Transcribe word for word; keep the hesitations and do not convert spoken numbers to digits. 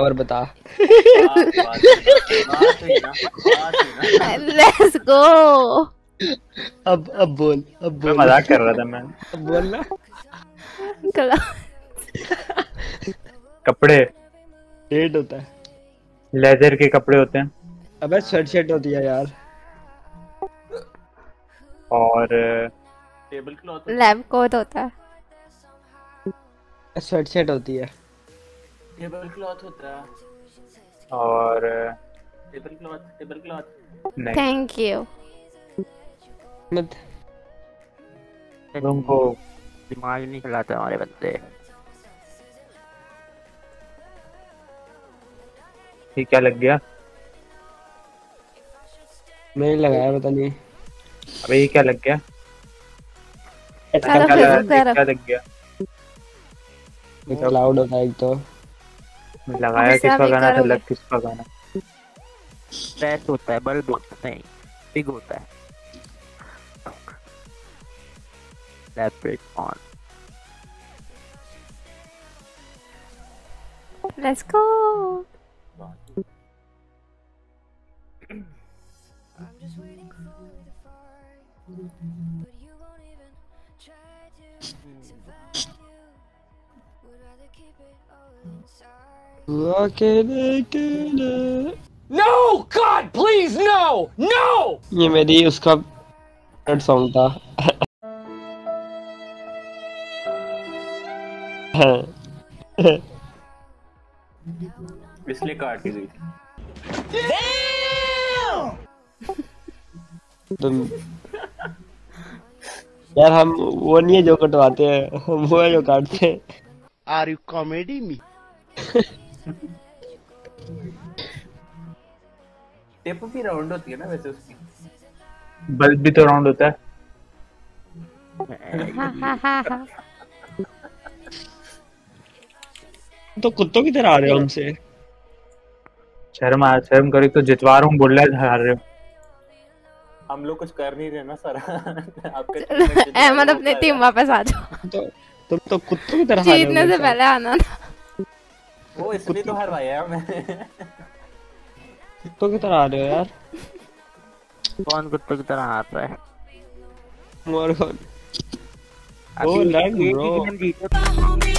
और बता। Let's go. अब अब बोल अब बोल। मैं मजाक कर रहा था मैं। अब बोल ना। कला। कपड़े। शेड होता है। लेदर के कपड़े होते हैं। अबे स्वेट शर्ट होती है यार। और टेबल क्लॉथ। लैम्प कोट होता है। स्वेट शर्ट होती है। टेबल क्लॉथ होता है। और टेबल क्लॉथ टेबल क्लॉथ नहीं। Thank you. मत तुमको दिमाग नहीं खिलाते हमारे बंदे। ठीक क्या लग गया? मैंने लगाया पता नहीं। अबे ये क्या लग गया? क्या लग गया? इतना लाउड होता है एक तो। लगाया किसका गाना था? लग किसका गाना? स्ट्रेस होता है, बल्ब होता है, पिग होता है। Laptop on. Let's go. No God, please no, no. ये मेरी उसका फेवरेट सॉन्ग था। इसलिए काट दी तुम। यार हम वो नहीं है जो कटवाते हैं, हम वो है जो काटते हैं। Are you comedy me? Tape भी राउंड होती है ना वैसे उसकी। बल्ब भी तो राउंड होता है। तो कुत्तों की तरह आ रहे हो हमसे। शर्म आ शर्म करी तो जितवा रहा हूँ, बोल रहा है हार रहे हो। हम लोग कुछ कर नहीं रहे ना सर। आपका अहमद अपने टीम वापस आ जाओ। तो तुम तो कुत्तों की तरह जीतने से पहले आना था। वो इसलिए तो हर भाई है मैं। कुत्तों की तरह आ रहे हो यार। कौन कुत्तों की तरह आ रहा है? मोर कौन? ओ लग ब्रो।